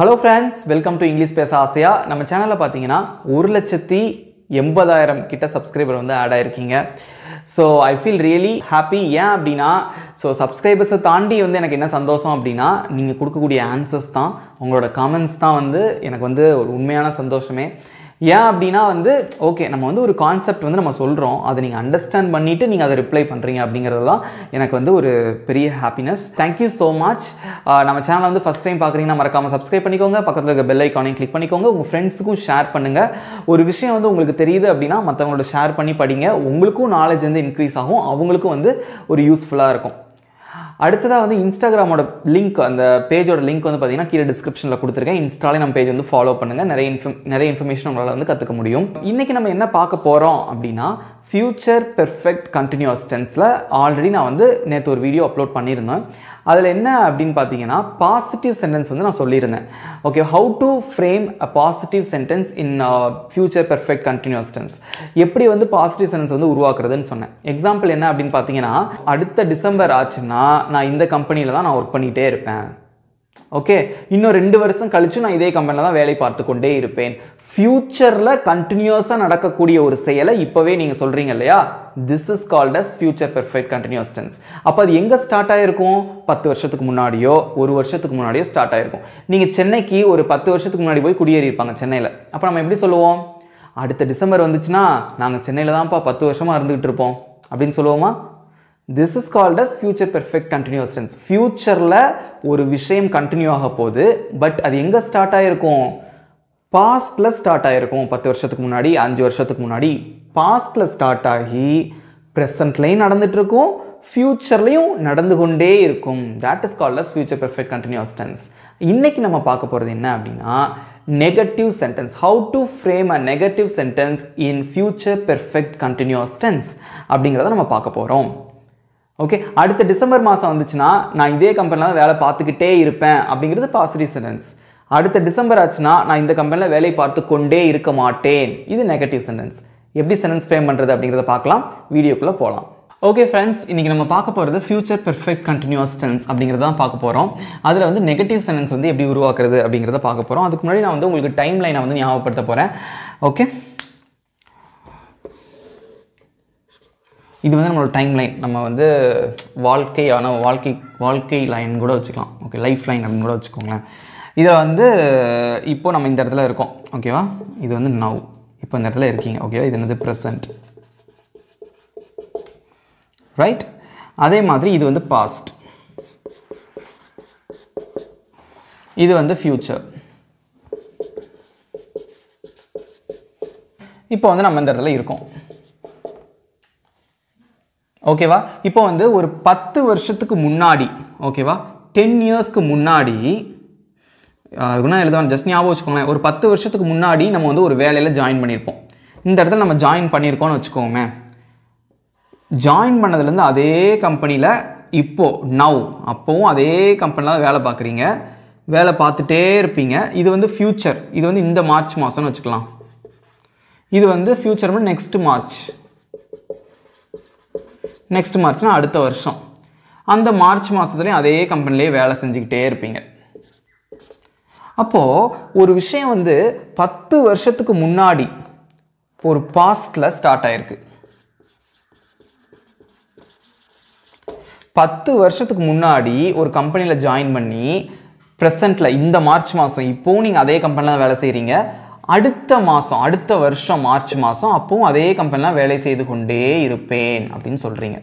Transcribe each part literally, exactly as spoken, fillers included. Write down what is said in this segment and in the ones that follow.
Hello friends, welcome to English Pesa Asia. நம்ம சேனல்ல பாத்தீங்கன்னா one lakh eighty thousand கிட்ட subscriber வந்து ஆட் ஆயிருக்கீங்க. So I feel really happy. ஏன் அப்படினா so subscribers தாண்டி வந்து எனக்கு என்ன சந்தோஷம் அப்படினா நீங்க கொடுக்கக்கூடிய answers தான், உங்களோட comments தான் வந்து எனக்கு வந்து ஒரு உண்மையான சந்தோஷமே. ஏன் அப்படினா வந்து ஓகே நம்ம வந்து ஒரு கான்செப்ட் வந்து நம்ம சொல்றோம் அதை நீங்க அண்டர்ஸ்டாண்ட் பண்ணிட்டு நீங்க அதை ரிப்ளை பண்றீங்க அப்படிங்கறதுதான் எனக்கு வந்து ஒரு பெரிய happiness. Thank you so much. நம்ம சேனலை வந்து first time பார்க்கறீங்கன்னா மறக்காம subscribe பண்ணிக்கோங்க, பக்கத்துல இருக்க bell icon-ஐ click பண்ணிக்கோங்க, உங்க friends-க்கு ஷேர் பண்ணுங்க. ஒரு விஷயம் வந்து உங்களுக்கு தெரியுது அப்படினா மத்தவங்களோட ஷேர் பண்ணி படிங்க, உங்களுக்கும் knowledge வந்து இன்கிரீஸ் ஆகும், அவங்களுக்கும் வந்து ஒரு யூஸ்ஃபுல்லா இருக்கும். அடுத்ததா வந்து இன்ஸ்டாகிராமோட லிங்க் அந்த பேஜோட லிங்க் வந்து பாத்தீங்கன்னா கீழ டிஸ்கிரிப்ஷன்ல கொடுத்திருக்கேன். இன்ஸ்டால நம்ம பேஜ் வந்து ஃபாலோ பண்ணுங்க, நிறைய நிறைய இன்ஃபர்மேஷன் உங்களால வந்து கத்துக்க முடியும். இன்னைக்கு நம்ம என்ன பார்க்க போறோம் அப்படினா ஃபியூச்சர் பெர்ஃபெக்ட் கண்டினியூஸ் டென்ஸ்ல ஆல்ரெடி நான் வந்து நேத்து ஒரு வீடியோ அப்லோட் பண்ணியிருந்தேன். அதுல என்ன அப்படினு பாத்தீங்கன்னா பாசிட்டிவ் சென்டென்ஸ் வந்து நான் சொல்லியிருந்தேன். Okay, how to frame a positive sentence in future perfect continuous tense, எப்படி வந்து பாசிட்டிவ் சென்டென்ஸ் வந்து உருவாக்குறதுன்னு சொன்னேன். எக்ஸாம்பிள் என்ன அப்படினு பாத்தீங்கன்னா அடுத்த டிசம்பர் ஆச்சுன்னா நான் இந்த கம்பெனில தான் நான் வர்க் பண்ணிட்டே இருப்பேன். ஓகே, இன்னும் ரெண்டு வருஷம் கழிச்சு நான் இதே கம்பெனில தான் வேலை பார்த்து கொண்டே இருப்பேன். ஃபியூச்சர்ல கண்டினியூஸா நடக்கக்கூடிய ஒரு செயலை இப்பவே நீங்க சொல்றீங்க இல்லையா, this is called as future perfect continuous tense. அப்ப அது எங்க ஸ்டார்ட் ஆயிருக்கும், பத்து வருஷத்துக்கு முன்னாடியோ ஒரு வருஷத்துக்கு முன்னாடியோ ஸ்டார்ட் ஆயிருக்கும். நீங்க சென்னைக்கு ஒரு பத்து வருஷத்துக்கு முன்னாடி போய் குடியேறி இருப்பாங்க சென்னையில, அப்ப நம்ம எப்படி சொல்லுவோம், அடுத்த டிசம்பர் வந்துச்சுன்னா நாங்க சென்னையில தான்ப்பா பத்து வருஷமா இருந்துகிட்டு இருப்போம் அப்படின்னு சொல்லுவோமா? This is called as future perfect continuous tense. Futureல ஒரு விஷயம் கண்டினியூ ஆக போகுது, பட் அது எங்க ஸ்டார்ட் ஆயிருக்கும், பாஸ்ட்ல ஸ்டார்ட் ஆயிருக்கும். பத்து வருஷத்துக்கு முன்னாடி அஞ்சு வருஷத்துக்கு முன்னாடி பாஸ்ட்ல ஸ்டார்ட் ஆகி பிரசன்ட்லயும் நடந்துட்டு இருக்கும், ஃபியூச்சர்லயும் நடந்து கொண்டே இருக்கும். That is called as future perfect continuous tense. இன்னைக்கு நம்ம பார்க்க போறது என்ன அப்படின்னா negative sentence, how to frame a negative sentence in future perfect continuous tense அப்படிங்கறத நம்ம பார்க்க போறோம். ஓகே, அடுத்த டிசம்பர் மாதம் வந்துச்சுன்னா நான் இதே கம்பெனியில் தான் வேலை பார்த்துக்கிட்டே இருப்பேன் அப்படிங்கிறது பாசிட்டிவ் சென்டென்ஸ். அடுத்த டிசம்பர் ஆச்சுன்னா நான் இந்த கம்பெனியில் வேலை பார்த்து கொண்டே இருக்க மாட்டேன், இது நெகட்டிவ் சென்டென்ஸ். எப்படி சென்டென்ஸ் ஃப்ரேம் பண்ணுறது அப்படிங்கிறத பார்க்கலாம், வீடியோக்குள்ளே போகலாம். ஓகே ஃப்ரெண்ட்ஸ், இன்றைக்கி நம்ம பார்க்க போகிறது ஃபியூச்சர் பெர்ஃபெக்ட் கண்டினியூஸ் டென்ஸ் அப்படிங்கிறத தான் பார்க்க போகிறோம். அதில் வந்து நெகட்டிவ் சென்டென்ஸ் வந்து எப்படி உருவாக்குறது அப்படிங்கிறத பார்க்க போகிறோம். அதுக்கு முன்னாடி நான் வந்து உங்களுக்கு டைம் லைனை வந்து ஞாபகப்படுத்த போகிறேன். ஓகே, இது வந்து நம்மளோட டைம் லைன், நம்ம வந்து வாழ்க்கை ஆனால் வாழ்க்கை வாழ்க்கை லைன் கூட வச்சுக்கலாம். ஓகே, லைஃப் லைன் அப்படின்னு கூட வச்சுக்கோங்களேன். இதை வந்து இப்போது நம்ம இந்த இடத்துல இருக்கோம் ஓகேவா, இது வந்து நவ், இப்போ இந்த இடத்துல இருக்கீங்க ஓகேவா, இது வந்து ப்ரெசண்ட் ரைட். அதே மாதிரி இது வந்து பாஸ்ட், இது வந்து ஃப்யூச்சர். இப்போ வந்து நம்ம இந்த இடத்துல இருக்கோம் ஓகேவா. இப்போ வந்து ஒரு பத்து வருஷத்துக்கு முன்னாடி ஓகேவா, டென் இயர்ஸ்க்கு முன்னாடி அதுக்குன்னா எழுதுவாங்க, ஜஸ்ட் ஞாபகம் வச்சுக்கோங்களேன். ஒரு பத்து வருஷத்துக்கு முன்னாடி நம்ம வந்து ஒரு வேலையில் ஜாயின் பண்ணியிருப்போம், இந்த இடத்துல நம்ம ஜாயின் பண்ணியிருக்கோம்னு வச்சுக்கோங்க. ஜாயின் பண்ணதுலேருந்து அதே கம்பெனியில் இப்போது நவ், அப்போவும் அதே கம்பெனியில் தான் வேலை பார்க்குறீங்க, வேலை பார்த்துட்டே இருப்பீங்க. இது வந்து ஃப்யூச்சர், இது வந்து இந்த மார்ச் மாதம்னு வச்சுக்கலாம். இது வந்து ஃப்யூச்சர் வந்து நெக்ஸ்ட் மார்ச், நெக்ஸ்ட் மார்ச்னா அடுத்த வருஷம். அந்த மார்ச் மாதத்துலேயும் அதே கம்பெனிலேயே வேலை செஞ்சுக்கிட்டே இருப்பீங்க. அப்போது ஒரு விஷயம் வந்து பத்து வருஷத்துக்கு முன்னாடி ஒரு பாஸ்டில் ஸ்டார்ட் ஆகிருக்கு, பத்து வருஷத்துக்கு முன்னாடி ஒரு கம்பெனியில் ஜாயின் பண்ணி ப்ரெசண்ட்டில் இந்த மார்ச் மாதம் இப்போவும் நீங்கள் அதே கம்பெனியில் தான் வேலை செய்கிறீங்க. அடுத்த மாதம் அடுத்த வருஷம் மார்ச் மாதம் அப்பவும் அதே கம்பெனிலாம் வேலை செய்து கொண்டே இருப்பேன் அப்படின்னு சொல்கிறீங்க.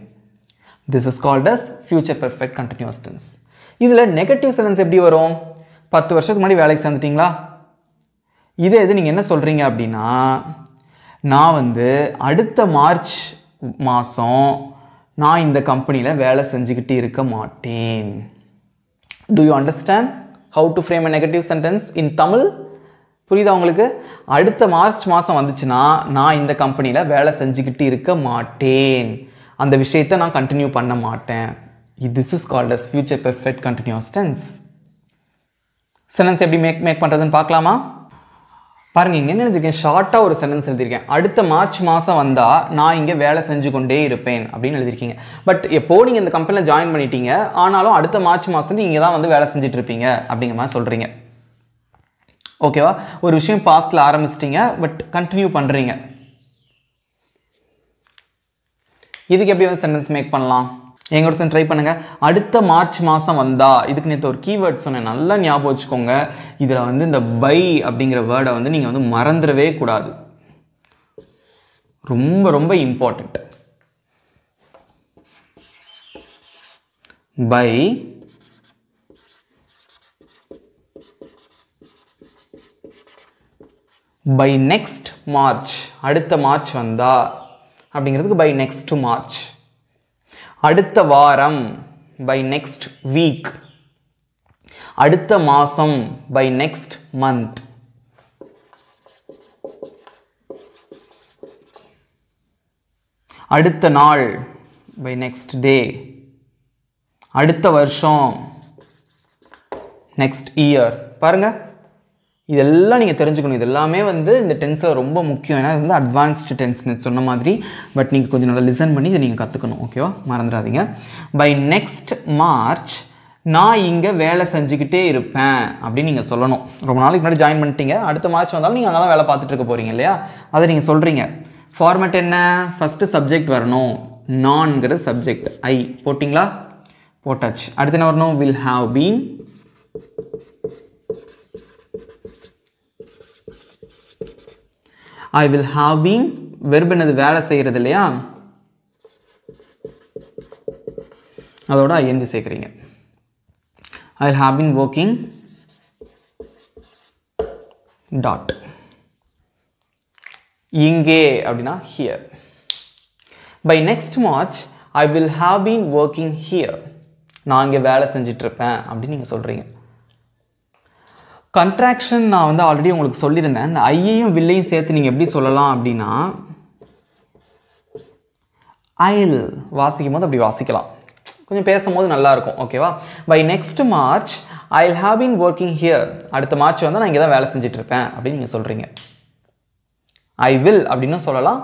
This is called as future perfect continuous tense. இதில் நெகட்டிவ் சென்டென்ஸ் எப்படி வரும், பத்து வருஷத்துக்கு முன்னாடி வேலைக்கு சேர்ந்துட்டிங்களா, இதே இது நீங்கள் என்ன சொல்கிறீங்க அப்படின்னா நான் வந்து அடுத்த மார்ச் மாதம் நான் இந்த கம்பெனியில் வேலை செஞ்சுக்கிட்டு இருக்க மாட்டேன். Do you understand how to frame a negative sentence in Tamil? புரியுதா உங்களுக்கு? அடுத்த மார்ச் மாதம் வந்துச்சுன்னா நான் இந்த கம்பெனியில் வேலை செஞ்சுக்கிட்டு இருக்க மாட்டேன், அந்த விஷயத்தை நான் கண்டினியூ பண்ண மாட்டேன். This is called as future perfect continuous tense. Sentence எப்படி மேக் மேக் பண்ணுறதுன்னு பார்க்கலாமா? பாருங்கள், இங்கே என்ன எழுதியிருக்கேன், ஷார்ட்டாக ஒரு சென்டென்ஸ் எழுதியிருக்கேன். அடுத்த மார்ச் மாதம் வந்தால் நான் இங்கே வேலை செஞ்சு கொண்டே இருப்பேன் அப்படின்னு எழுதியிருக்கீங்க. பட் எப்போது நீங்கள் இந்த கம்பெனியில் ஜாயின் பண்ணிட்டீங்க, ஆனாலும் அடுத்த மார்ச் மாதத்துலேருந்து இங்கே தான் வந்து வேலை செஞ்சுட்டு இருப்பீங்க அப்படிங்கிற மாதிரி சொல்கிறீங்க. Okay, one விஷயம் pastல ஆரம்பிச்சிட்டீங்க பட் கண்டினியூ பண்றீங்க. இதுக்கு எப்படி வந்து சென்டென்ஸ் மேக் பண்ணலாம்? எங்கோட சென் ட்ரை பண்ணுங்க. அடுத்த மார்ச் மாசம் வந்தா இதுக்கு நேத்து ஒரு கீவேர்ட் சொன்னேன், நல்லா ஞாபகம் வச்சுக்கோங்க. இதுல வந்து இந்த பை அப்படிங்கற வேர்டை வந்து நீங்க வந்து மறந்துடவே கூடாது. ரொம்ப ரொம்ப important. By by next March, அடுத்த மார்ச் வந்தா அப்படிங்கிறதுக்கு by next March, அடுத்த வாரம் by next week, அடுத்த மாசம் by next month. அடுத்த நாள் by next day, அடுத்த வருஷம் next year. பாருங்க, இதெல்லாம் நீங்க தெரிஞ்சுக்கணும். இதெல்லாம்மே வந்து இந்த டென்ஸ்ல ரொம்ப முக்கியம். ஏனா இது வந்து அட்வான்ஸ்ட் டென்ஸ்னு சொன்ன மாதிரி, பட் நீங்க கொஞ்சம் நல்லா லிசன் பண்ணி இத நீங்க கத்துக்கணும். ஓகேவா? மறந்துடாதீங்க. பை நெக்ஸ்ட் மார்ச் நான் இங்க வேலை செஞ்சிக்கிட்டே இருப்பேன் அப்படி நீங்க சொல்லணும். ரொம்ப நாளைக்கு முன்னாடி ஜாயின் பண்ணிட்டீங்க, அடுத்த மார்ச் வந்தாலும் நீங்க அங்கதான் வேலை பார்த்துட்டு இருக்க போறீங்க இல்லையா? அதை நீங்க சொல்றீங்க. ஃபார்மேட் என்ன? ஃபர்ஸ்ட் சப்ஜெக்ட் வரணும், நான்ங்கற சப்ஜெக்ட் ஐ போட்டிங்களா? போட்டாச்சு. அடுத்து என்ன வரணும்? will have been, I will have been, verb என்னது? வேலை செய்கிறது இல்லையா? அதோட ing சேர்க்கிறீங்க. I will have been working dot. இங்கே அப்படினா here. By next March I will have been working here. நான் இங்கே வேலை செஞ்சிட்டு இருப்பேன் அப்படி நீங்க சொல்றீங்க. கண்ட்ராக்ஷன் நான் வந்து ஆல்ரெடி உங்களுக்கு சொல்லியிருந்தேன். இந்த ஐயையும் வில்லையும் சேர்த்து நீங்கள் எப்படி சொல்லலாம் அப்படின்னா, ஐல் வாசிக்கும் போது அப்படி வாசிக்கலாம், கொஞ்சம் பேசும்போது நல்லாயிருக்கும். ஓகேவா? By next March I will have been working here. அடுத்த மார்ச் வந்து நான் இங்கே தான் வேலை செஞ்சுட்டு இருப்பேன் அப்படின்னு நீங்கள் சொல்கிறீங்க. ஐ வில் அப்படின்னு சொல்லலாம்,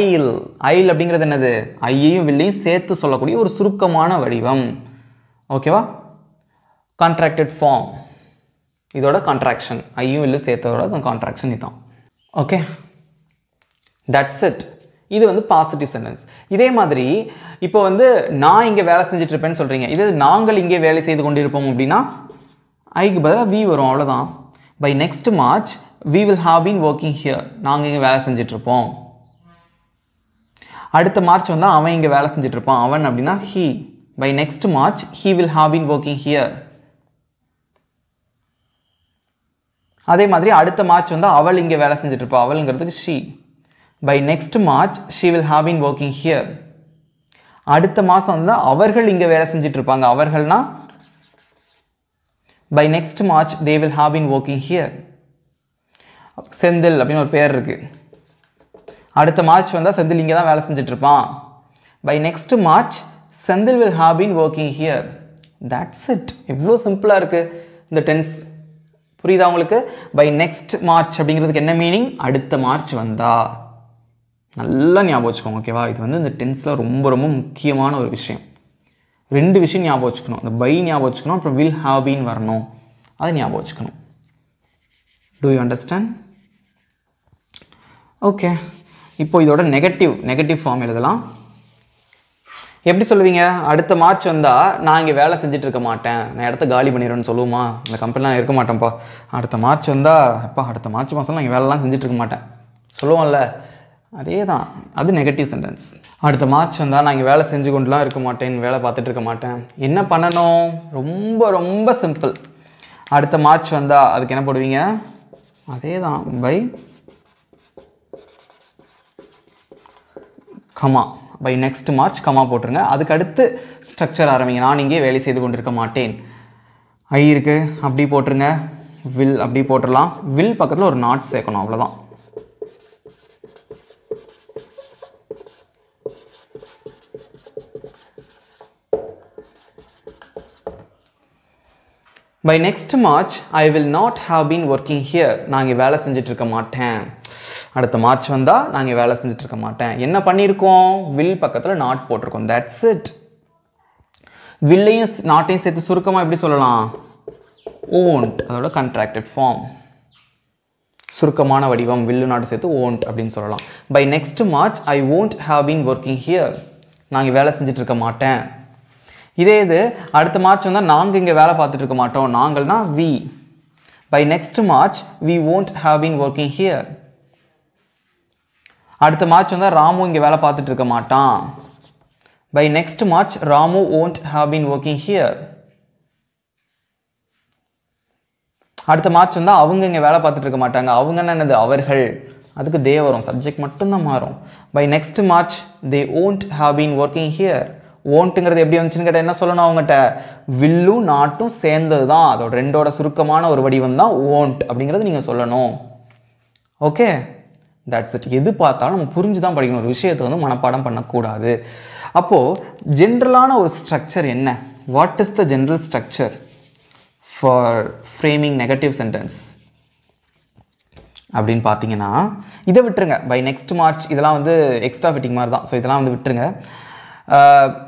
ஐல் ஐல் அப்படிங்கிறது என்னது? ஐயையும் வில்லையும் சேர்த்து சொல்லக்கூடிய ஒரு சுருக்கமான வடிவம். ஓகேவா? கான்ட்ராக்டட் ஃபார்ம், இதோட கான்ட்ராக்ஷன், ஐயும் இல்லை சேர்த்ததோட கான்ட்ராக்ஷன் இதுதான். Okay, that's it. இது வந்து பாசிட்டிவ் சென்டென்ஸ். இதே மாதிரி இப்போ வந்து நான் இங்கே வேலை செஞ்சுட்டு இருப்பேன்னு சொல்கிறீங்க. இது நாங்கள் இங்கே வேலை செய்து கொண்டிருப்போம் அப்படின்னா ஐக்கு பதிலாக வி வரும், அவ்வளோதான். By next March we will have been working here. நாங்கள் இங்கே வேலை செஞ்சிட்ருப்போம். அடுத்த மார்ச் வந்தால் அவன் இங்கே வேலை செஞ்சிட்ருப்பான், அவன் அப்படின்னா he. By next March he will have been working here. அதே மாதிரி அடுத்த மார்ச் வந்து அவள் இங்கே வேலை செஞ்சுட்டு இருப்பா, அவள்ங்கிறதுக்கு she. By next March she will have been working here. அடுத்த மாதம் வந்து அவர்கள் இங்கே வேலை செஞ்சுட்டு இருப்பாங்க, அவர்கள்னா by next March they will have been working here. Senthil அப்படின்னு ஒரு பேர் இருக்குது, அடுத்த மார்ச் வந்தால் செந்தில் இங்கே தான் வேலை செஞ்சுட்டு இருப்பான். By next March Senthil will have been working here. That's it. இவ்வளோ சிம்பிளாக இருக்குது இந்த டென்ஸ். புரியுதா உங்களுக்கு? பை நெக்ஸ்ட் மார்ச் அப்படிங்கிறதுக்கு என்ன மீனிங்? அடுத்த மார்ச் வந்தா. நல்லா ஞாபகம் வச்சுக்கோங்க. ஓகேவா? இது வந்து இந்த டென்ஸில் ரொம்ப ரொம்ப முக்கியமான ஒரு விஷயம். ரெண்டு விஷயம் ஞாபகம் வச்சுக்கணும். இந்த பை ஞாபகம் வச்சுக்கணும், அப்புறம் வில் ஹாவ் பீன் வரணும், அதை ஞாபகம் வச்சுக்கணும். Two you understand? ஓகே, இப்போ இதோட நெகட்டிவ் நெகட்டிவ் ஃபார்ம் எழுதலாம். எப்படி சொல்லுவீங்க? அடுத்த மார்ச் வந்தால் நான் இங்கே வேலை செஞ்சுட்டு இருக்க மாட்டேன், நான் இடத்த காலி பண்ணிடுறேன்னு சொல்லுவோமா? இந்த கம்பெனிலாம் இருக்க மாட்டேன்ப்பா, அடுத்த மார்ச் வந்தால் அப்பா அடுத்த மார்ச் மாதம் நான் இங்கே வேலைலாம் செஞ்சுட்டு இருக்க மாட்டேன் சொல்லுவோம்ல, அதே தான் அது. Negative sentence. அடுத்த மார்ச் வந்தால் நான் இங்கே வேலை செஞ்சு கொண்டுலாம் இருக்க மாட்டேன், வேலை பார்த்துட்டு இருக்க மாட்டேன். என்ன பண்ணணும்? ரொம்ப ரொம்ப சிம்பிள். அடுத்த மார்ச் வந்தால் அதுக்கு என்ன போடுவீங்க? அதே தான், by comma, by next March comma போட்டுருங்க. அதுக்கு அடுத்து ஸ்ட்ரக்சர் ஆரம்பிங்க. நான் இங்கே வேலை செய்து கொண்டிருக்க மாட்டேன், ஐ இருக்கு அப்படி போட்டுருங்க, வில் அப்படி போட்டுடலாம், வில் பக்கத்தில் ஒரு நாட் சேர்க்கணும், அவ்வளோதான். By next March I will not have been working here. நான் இங்கே வேலை செஞ்சுட்டு இருக்க மாட்டேன், அடுத்த மார்ச் வந்தால் நாங்கள் வேலை செஞ்சுட்டு இருக்க மாட்டேன். என்ன பண்ணியிருக்கோம்? வில் பக்கத்தில் நாட் போட்டிருக்கோம். That's it. வில்லையும் நாட்டையும் சேர்த்து சுருக்கமாக எப்படி சொல்லலாம்? ஓன்ட், அதோட கண்ட்ராக்டட் ஃபார்ம். சுருக்கமான வடிவம் will not சேர்த்து won't அப்படினு சொல்லலாம். By next March I won't have been working here. நான் இங்க வேலை செஞ்சிட்டு இருக்க மாட்டேன். இதே இது அடுத்த மார்ச் வந்தா நாங்க இங்க வேலை பார்த்துட்டு இருக்க மாட்டோம். நாங்கள்னா we. By next March we won't have been working here. அடுத்த மார்ச் வந்தா ராமு இங்க வேலை பார்த்துட்டு இருக்க மாட்டான். By next March Ramu won't have been working here. அடுத்த மார்ச் வந்தா அவங்க இங்க வேலை பார்த்துட்டு இருக்க மாட்டாங்க. அவங்கனா என்னது அவர்கள். அதுக்கு they வரும். சப்ஜெக்ட் மட்டும் தான் மாறும். By next March they won't have been working here. Won'tங்கிறது எப்படி வந்துச்சுன்னு கேட்டா என்ன சொல்லணும் அவங்கட்ட? Will உம் not உம் சேர்ந்ததுதான். அதோட ரெண்டோட சுருக்கமான ஒரு வடிவம் தான் won't அப்படிங்கறது நீங்க சொல்லணும். ஓகே? That's it. எது பார்த்தாலும் நம்ம புரிஞ்சு தான் படிக்கணும். ஒரு விஷயத்தை வந்து மனப்பாடம் பண்ண கூடாது. அப்போ ஜெனரலான ஒரு ஸ்ட்ரக்சர் என்ன? What is the general structure for framing negative sentence? அப்படிን பாத்தீங்கன்னா இத விட்டுருங்க. By next March இதெல்லாம் வந்து எக்ஸ்ட்ரா ஃபிட்டிங் மாதிரி தான். சோ இதெல்லாம் வந்து விட்டுருங்க.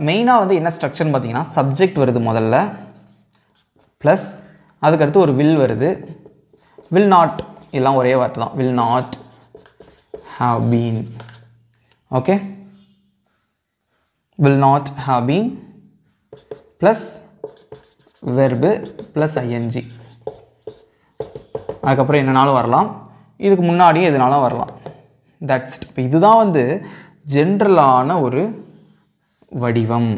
மெயினா வந்து என்ன ஸ்ட்ரக்சர்னு பாத்தீங்கன்னா சப்ஜெக்ட் வருது முதல்ல plus அதுக்கு அடுத்து ஒரு will வருது. Will not எல்லாம் ஒரே வார்த்தை தான். Will not have been. Okay? Will not have been plus verb plus ing. அதுக்கப்புறம் என்னனாலும் வரலாம், இதுக்கு முன்னாடி எதுனாலும் வரலாம். That's it. இப்போ இதுதான் வந்து ஜெனரலான ஒரு வடிவம்.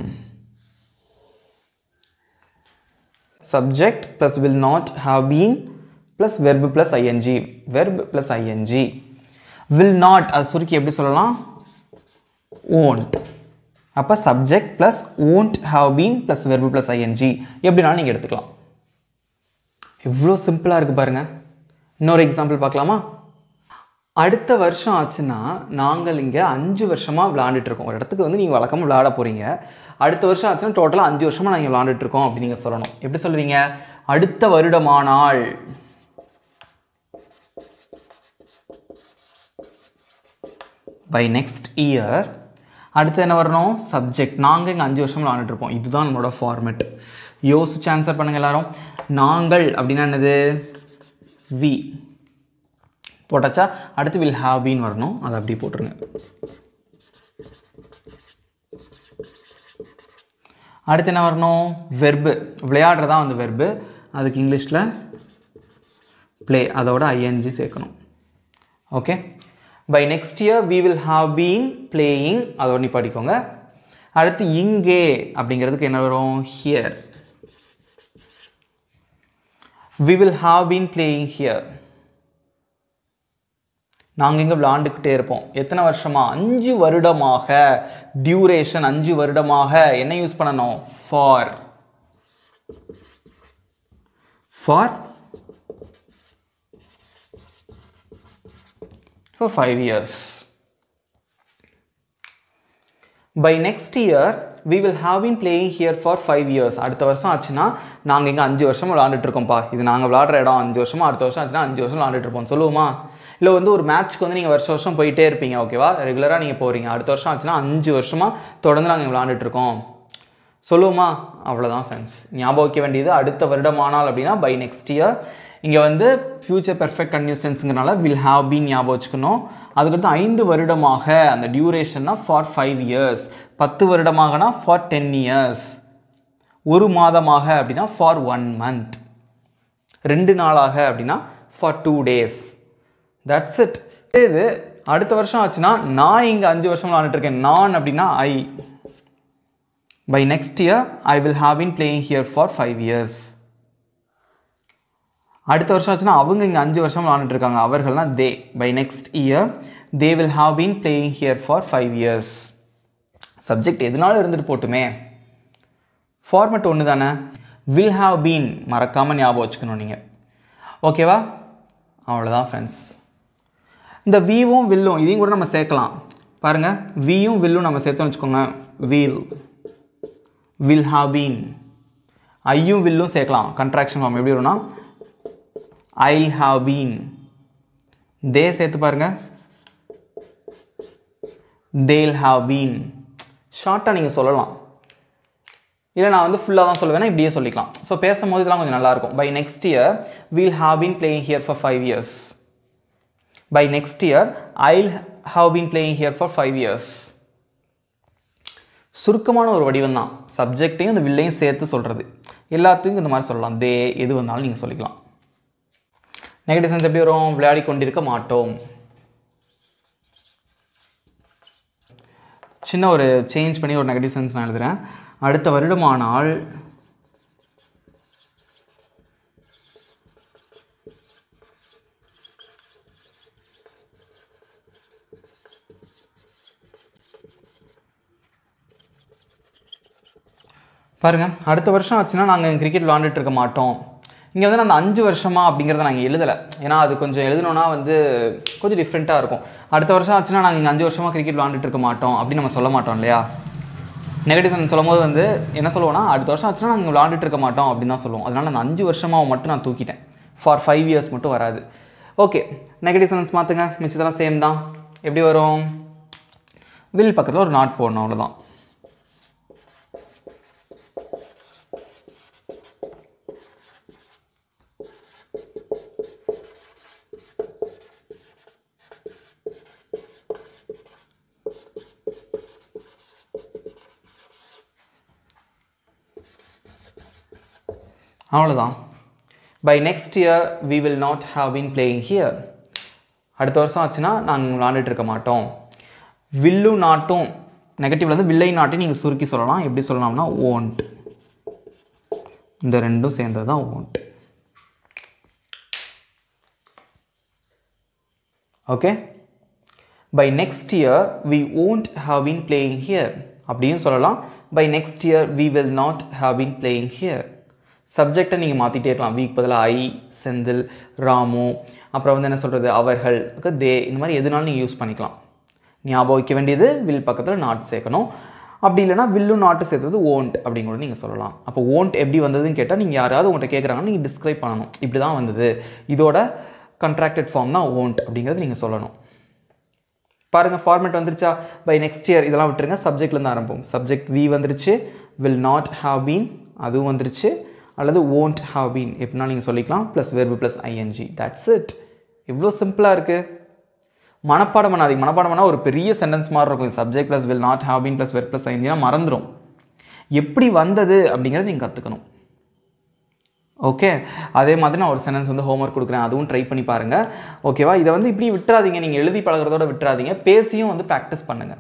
Subject plus will not have been plus verb plus ing. Verb plus ing. Will not அது சுருக்கி எப்படி சொல்லலாம்? Won't. அப்ப subject plus won't have been plus verb plus ing எப்படினாலும் நீங்க எடுத்துக்கலாம். இவ்ளோ சிம்பிளா இருக்கு பாருங்க. இன்னொரு எக்ஸாம்பிள் பார்க்கலாமா? அடுத்த வருஷம் ஆச்சுன்னா நாங்கள் இங்க அஞ்சு வருஷமா விளையாடிட்டு இருக்கோம். ஒரு இடத்துக்கு வந்து நீங்க வழக்கமா விளையாட போறீங்க. அடுத்த வருஷம் ஆச்சுன்னா டோட்டலா அஞ்சு வருஷமா நாங்க விளையாடிட்டு இருக்கோம் அப்படி நீங்க சொல்லணும். எப்படி சொல்றீங்க? அடுத்த வருடமானால் by next year. அடுத்து என்ன வரணும்? சப்ஜெக்ட். நாங்க இங்க அஞ்சு வருஷமா விளையாடிட்டு இருப்போம். இதுதான் நம்மளோட ஃபார்மட். யோசிச்சு ஆன்சர் பண்ணுங்க எல்லாரும். நாங்கள் அப்படின்னா என்னது? we போட்டாச்சா? அடுத்து will have been வரணும். அதை அப்படியே போட்டுருங்க. அடுத்து என்ன வரணும்? வெர்பு. விளையாடுறதா வந்து வெர்பு. அதுக்கு இங்கிலீஷ்ல play அதோட ing சேர்க்கணும். Okay? By next year we will have been playing அதோட நீ படிக்கோங்க. அடுத்து இங்கே அப்படிங்கிறதுக்கு என்ன வரும்? here. We will have been playing here. நாங்க இங்க விளையாண்டுக்கிட்டே இருப்போம். எத்தனை வருஷமா? அஞ்சு வருடமாக. duration அஞ்சு வருடமாக என்ன யூஸ் பண்ணணும்? for. for for five years. By next year we will have been playing here for five years. அடுத்த வருஷம் ஆச்சுனா நாங்க இங்க அஞ்சு வருஷமா விளையாடிட்டு இருக்கோம் பா. இது நாங்க விளையாடுற இடம் அஞ்சு வருஷமா. அடுத்த வருஷம் ஆச்சுனா அஞ்சு வருஷம் விளையாடிட்டு இருப்போம் சொல்லுவோமா? இல்ல வந்து ஒரு மேட்ச்க்கு வந்து நீங்க வருஷ வருஷம் போயிட்டே இருப்பீங்க. ஓகேவா? ரெகுலரா நீங்க போறீங்க. அடுத்த வருஷம் ஆச்சுனா அஞ்சு வருஷமா தொடர்ந்து நாங்க விளையாடிட்டு இருக்கோம் சொல்லுவோமா? அவ்வளவுதான் ஃப்ரெண்ட்ஸ். ஞாபகம் வைக்க வேண்டியது அடுத்த வருடமானால் அப்படினா by next year. இங்கே வந்து ஃபியூச்சர் பெர்ஃபெக்ட் கண்டினியூஸ்ங்கிறனால வில் ஹாவ் பீன் ஞாபகம் வச்சுக்கணும். அதுக்கடுத்து ஐந்து வருடமாக அந்த டியூரேஷன்னா ஃபார் ஃபைவ் இயர்ஸ். பத்து வருடமாகனா ஃபார் டென் இயர்ஸ். ஒரு மாதமாக அப்படின்னா ஃபார் ஒன் மந்த். ரெண்டு நாளாக அப்படின்னா for two days. That's it. இது அடுத்த வருஷம் ஆச்சுன்னா நான் இங்கே அஞ்சு வருஷம் விளையாண்டுட்டு இருக்கேன். நான் அப்படின்னா I. By next year I will have been playing here for five years. அடுத்த வருஷம் ஆச்சுன்னா அவங்க இங்கே அஞ்சு வருஷம் விளையாண்டுட்டு இருக்காங்க. அவர்கள்னா they. By next year they will have been playing here for five years. Subject எதுனாலும் இருந்துட்டு போட்டுமே. ஃபார்மட் ஒன்று தானே. வில் ஹாவ் பீன் மறக்காமல் ஞாபகம் வச்சுக்கணும் நீங்கள். ஓகேவா? அவ்வளோதான் ஃப்ரெண்ட்ஸ். இந்த வீவும் வில்லும் இதையும் கூட நம்ம சேர்க்கலாம். பாருங்கள், வீயும் வில்லும் நம்ம சேர்த்தோன்னு வச்சுக்கோங்க. We'll will have been. ஐயும் வில்லும் சேர்க்கலாம். கண்ட்ராக்ஷன் ஃபார்ம் எப்படி வரும்னா I have been. they சேர்த்து பாருங்க. they'll have been. ஷார்ட்டாக நீங்கள் சொல்லலாம். இல்லை நான் வந்து ஃபுல்லாக தான் சொல்லுவேன்னா இப்படியே சொல்லிக்கலாம். ஸோ பேசும்போது இதெல்லாம் கொஞ்சம் நல்லாயிருக்கும். By next year we'll have been playing here for five years. By next year, I'll have been playing here for five years. சுருக்கமான ஒரு வடிவம் தான். சப்ஜெக்ட்டையும் அந்த வில்லையும் சேர்த்து சொல்றது. எல்லாத்துக்கும் இந்த மாதிரி சொல்லலாம். தே எது வந்தாலும் நீங்க சொல்லிக்கலாம். நெகட்டிவ் சென்ஸ் எப்படி வரும்? விளையாடி கொண்டிருக்க மாட்டோம். சின்ன ஒரு சேஞ்ச் பண்ணி ஒரு நெகட்டிவ் சென்ஸ் நான் எழுதுறேன். அடுத்த வருடமானால் பாருங்க அடுத்த வருஷம் ஆச்சுனா நாங்க கிரிக்கெட் விளையாடிட்டு இருக்க மாட்டோம். இங்க வந்து நான் five வருஷமா அப்படிங்கறத நான் எழுதல. ஏனா அது கொஞ்சம் எழுதணும்னா வந்து கொஞ்சம் டிஃபரண்டா இருக்கும். அடுத்த வருஷம் ஆச்சுனா நாங்க இங்க five வருஷமா கிரிக்கெட் விளையாடிட்டு இருக்க மாட்டோம் அப்படி நம்ம சொல்ல மாட்டோம் இல்லையா? நெகட்டிவ் சென்ஸ் சொல்லும்போது வந்து என்ன சொல்லுவோம்னா அடுத்த வருஷம் ஆச்சுனா நாங்க விளையாடிட்டு இருக்க மாட்டோம் அப்படி தான் சொல்லுவோம். அதனால நான் five வருஷமா மட்டும் நான் தூக்கிட்டேன். For five years மட்டும் வராது. ஓகே நெகட்டிவ் சென்ஸ் மாத்துங்க. மிச்சதெல்லாம் சேம் தான். எப்படி வரும்? will பக்கத்துல ஒரு not போடணும் அவ்வளவுதான். By next year, we will not have been playing here. அடுத்த வருஷம் ஆச்சுன்னா நாங்கள் விளையாண்டுட்டு இருக்க மாட்டோம். வில்லு நாட்டும் நெகட்டிவ்ல இருந்து வில்லை நாட்டையும் நீங்கள் சுருக்கி சொல்லலாம். எப்படி சொல்லலாம்னா won't. இந்த ரெண்டும் சேர்ந்தது தான் won't. Okay? By next year, we won't have been playing here. அப்படியும் சொல்லலாம். By next year, we will not have been playing here. Subject and you can week padala I, Sendil, Ramu, Avarhal, they in use paniclam. Niabo Kevendid will pakata not secano. Abdilana will not say that won't abding solola. Up won't abdi one than ketaning yara won't a cake running describe panano. Ibda on the Idoda contracted form now won't abdinger solano. Paranga format on the cha by next year Idala subject lanarum. Subject V vandriche will not have been Adu vandriche. அல்லது won't have been எப்படினா நீங்க சொல்லிக்கலாம் plus verb plus ing. That's it. இவ்ளோ சிம்பிளா இருக்கு. மனப்பாடம் பண்ணாதீங்க. மனப்பாடம் பண்ணா ஒரு பெரிய சென்டென்ஸ் மாதிரி இருக்கும். Subject plus will not have been plus verb plus ing னா மறந்துரும். எப்படி வந்தது அப்படிங்கறது நீங்க கத்துக்கணும். ஓகே அதே மாதிரி நான் ஒரு சென்டென்ஸ் வந்து ஹோம்வொர்க் கொடுக்கிறேன். அதுவும் ட்ரை பண்ணி பாருங்க. ஓகேவா? இத வந்து இப்படி விட்டுறாதீங்க. நீங்க எழுதி பழகுறதோட விட்டுறாதீங்க. பேசியும் வந்து பிராக்டீஸ் பண்ணுங்க.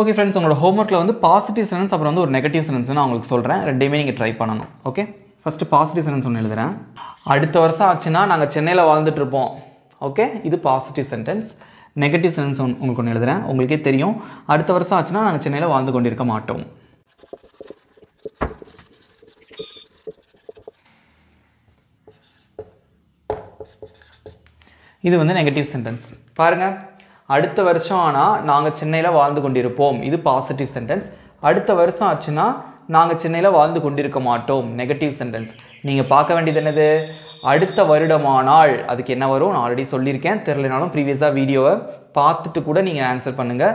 Okay friends, உங்களோட homework ல வந்து positive sentence அப்புறம் வந்து ஒரு negative sentence நான் உங்களுக்கு சொல்றேன். ரெண்டையுமே நீங்க ட்ரை பண்ணனும். Okay? First positive sentence ஒன்னு எழுதுறேன். அடுத்த வருஷம் ஆச்சுனா நாங்க சென்னையில வாழ்ந்துட்டு இருப்போம். Okay? இது positive sentence. Negative sentence உங்களுக்கு ஒன்னு எழுதுறேன். உங்களுக்கே தெரியும். அடுத்த வருஷம் ஆச்சுனா நாங்க சென்னையில வாழ்ந்து கொண்டிருக்க மாட்டோம். இது வந்து negative sentence. பாருங்க அடுத்த வருஷம் ஆனா நாங்க சென்னையில வாழ்ந்து கொண்டிருப்போம். இது பாசிட்டிவ் சென்டென்ஸ். அடுத்த வருஷம் ஆச்சுனா நாங்க சென்னையில வாழ்ந்து கொண்டிருக்க மாட்டோம். Negative sentence. நீங்க பார்க்க வேண்டியது என்னது? அடுத்த வருடமானால் அதுக்கு என்ன வரும்? நான் ஆல்ரெடி சொல்லியிருக்கேன். தெரியலனாலும் ப்ரீவியஸா வீடியோவை பார்த்துட்டு கூட நீங்க ஆன்சர் பண்ணுங்க.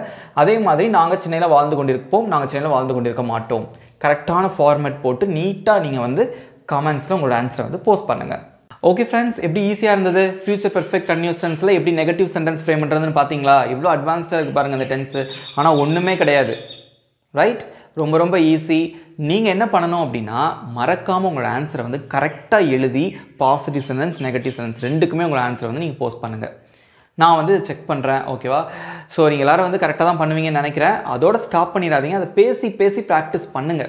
அதே மாதிரி நாங்க சென்னையில வாழ்ந்து கொண்டிருப்போம், நாங்க சென்னையில வாழ்ந்து கொண்டிருக்க மாட்டோம். கரெக்ட்டான ஃபார்மட் போட்டு நீட்டா நீங்க வந்து கமெண்ட்ஸ்ல உங்களோட ஆன்சரை வந்து போஸ்ட் பண்ணுங்க. Okay friends, எப்படி ஈஸியா இருந்தது? future perfect continuous tenseல எப்படி negative sentence frame பண்றதுன்னு பாத்தீங்களா? இவ்ளோ அட்வான்ஸ்டா இருக்கு பாருங்க அந்த tense. ஆனா ஒண்ணுமே கிடையாது. Right? ரொம்ப ரொம்ப ஈஸி. நீங்க என்ன பண்ணணும் அப்படினா மறக்காம உங்க ஆன்சரை வந்து கரெக்ட்டா எழுதி positive sentence, negative sentence ரெண்டுக்குமே உங்க ஆன்சரை வந்து நீங்க போஸ்ட் பண்ணுங்க. நான் வந்து செக் பண்றேன். ஓகேவா? சோ நீங்க எல்லாரும் வந்து கரெக்ட்டா தான் பண்ணுவீங்கன்னு நினைக்கிறேன். அதோட ஸ்டாப் பண்ணிராதீங்க. அத பேசி பேசி பிராக்டீஸ் பண்ணுங்க.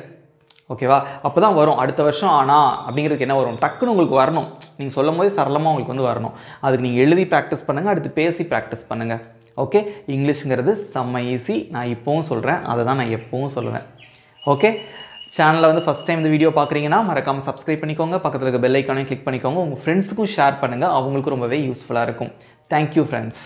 ஓகேவா? அப்பதான் வரும். அடுத்த வருஷம் ஆனா அப்படிங்கிறதுக்கு என்ன வரும்? டக்குன்னு உங்களுக்கு வரணும். நீங்க சொல்லும்போது சரளமா உங்களுக்கு வந்து வரணும். அதுக்கு நீங்க எழுதி பிராக்டீஸ் பண்ணுங்க. அடுத்து பேசி பிராக்டீஸ் பண்ணுங்க. ஓகே? இங்கிலீஷ்ங்கிறது செம்ம ஈஸி. நான் இப்பவும் சொல்றேன். அதை தான் நான் எப்பவும் சொல்றேன். ஓகே? சேனல்ல வந்து ஃபர்ஸ்ட் டைம் இந்த வீடியோ பார்க்கறீங்கன்னா மறக்காம Subscribe பண்ணிக்கோங்க. பக்கத்துல இருக்க பெல் ஐகானை கிளிக் பண்ணிக்கோங்க. உங்க ஃப்ரெண்ட்ஸ்க்கு ஷேர் பண்ணுங்க. அவங்களுக்கு ரொம்பவே யூஸ்ஃபுல்லா இருக்கும். Thank you friends.